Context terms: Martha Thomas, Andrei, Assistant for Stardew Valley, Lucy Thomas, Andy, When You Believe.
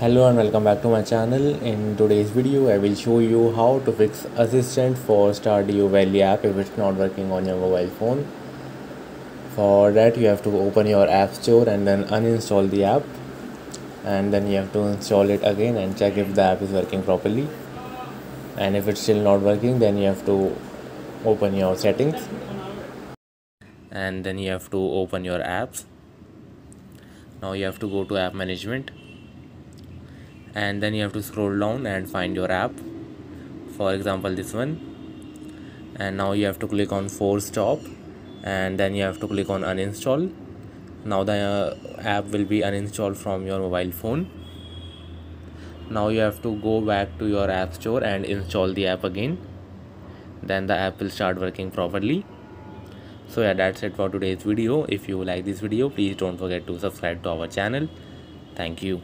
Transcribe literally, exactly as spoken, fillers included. Hello and welcome back to my channel. In today's video I will show you how to fix Assistant for Stardew Valley app if it's not working on your mobile phone. For that you have to open your app store and then uninstall the app, and then you have to install it again and check if the app is working properly. And if it's still not working, then you have to open your settings and then you have to open your apps. Now you have to go to app management and then you have to scroll down and find your app, for example this one, and now you have to click on force stop and then you have to click on uninstall. Now the uh, app will be uninstalled from your mobile phone. Now you have to go back to your app store and install the app again, then the app will start working properly. So yeah, that's it for today's video. If you like this video, please don't forget to subscribe to our channel. Thank you.